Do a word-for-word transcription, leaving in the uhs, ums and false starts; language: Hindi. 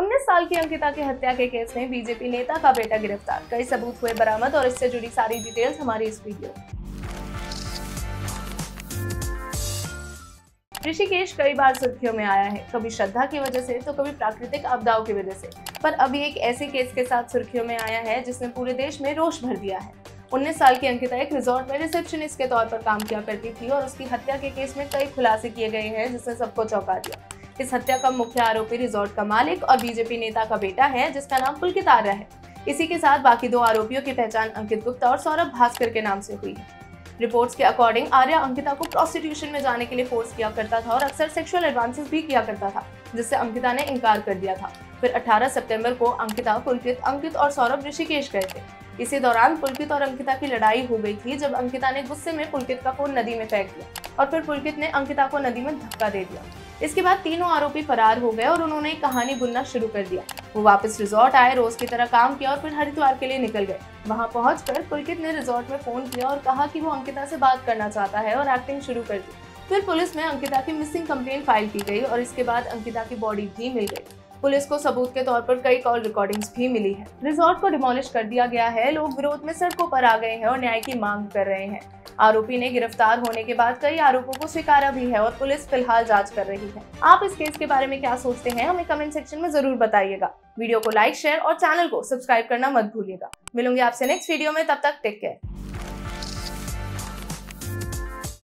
उन्नीस साल की अंकिता की हत्या के केस में बीजेपी नेता का बेटा गिरफ्तार, कई सबूत हुए बरामद और इससे जुड़ी सारी डिटेल्स हमारी इस वीडियो। ऋषिकेश कई बार सुर्खियों में आया है, कभी श्रद्धा की वजह से तो कभी प्राकृतिक आपदाओं की वजह से, पर अभी एक ऐसे केस के साथ सुर्खियों में आया है जिसने पूरे देश में रोष भर दिया है। उन्नीस साल की अंकिता एक रिजॉर्ट में रिसेप्शनिस्ट के तौर पर काम किया करती थी और उसकी हत्या के केस में कई खुलासे किए गए हैं जिसने सबको चौंका दिया। इस हत्या का मुख्य आरोपी रिजॉर्ट का मालिक और बीजेपी नेता का बेटा है जिसका नाम पुलकित आर्या है। इसी के साथ बाकी दो आरोपियों की पहचान अंकित गुप्ता और सौरभ भास्कर के नाम से हुई है। रिपोर्ट्स के अकॉर्डिंग आर्या अंकिता को प्रोस्टिट्यूशन में जाने के लिए फोर्स किया करता था और अक्सर सेक्सुअल एडवांसेस भी किया करता था, जिससे अंकिता ने इनकार कर दिया था। फिर अठारह सितंबर को अंकिता, पुलकित, अंकित और सौरभ ऋषिकेश गए थे। इसी दौरान पुलकित और अंकिता की लड़ाई हो गई थी, जब अंकिता ने गुस्से में पुलकित का फोन नदी में फेंक दिया और फिर पुलकित ने अंकिता को नदी में धक्का दे दिया। इसके बाद तीनों आरोपी फरार हो गए और उन्होंने कहानी बुनना शुरू कर दिया। वो वापस रिजॉर्ट आए, रोज की तरह काम किया और फिर हरिद्वार के लिए निकल गए। वहां पहुंचकर पुलकित ने रिजॉर्ट में फोन किया और कहा कि वो अंकिता से बात करना चाहता है और एक्टिंग शुरू कर दी। फिर पुलिस में अंकिता की मिसिंग कंप्लेंट फाइल की गई और इसके बाद अंकिता की बॉडी भी मिल गई। पुलिस को सबूत के तौर पर कई कॉल रिकॉर्डिंग्स भी मिली है। रिजॉर्ट को डिमोलिश कर दिया गया है, लोग विरोध में सड़कों पर आ गए हैं और न्याय की मांग कर रहे हैं। आरोपी ने गिरफ्तार होने के बाद कई आरोपों को स्वीकारा भी है और पुलिस फिलहाल जांच कर रही है। आप इस केस के बारे में क्या सोचते हैं, हमें कमेंट सेक्शन में जरूर बताइएगा। वीडियो को लाइक, शेयर और चैनल को सब्सक्राइब करना मत भूलिएगा। मिलूंगी आपसे नेक्स्ट वीडियो में, तब तक टेक केयर।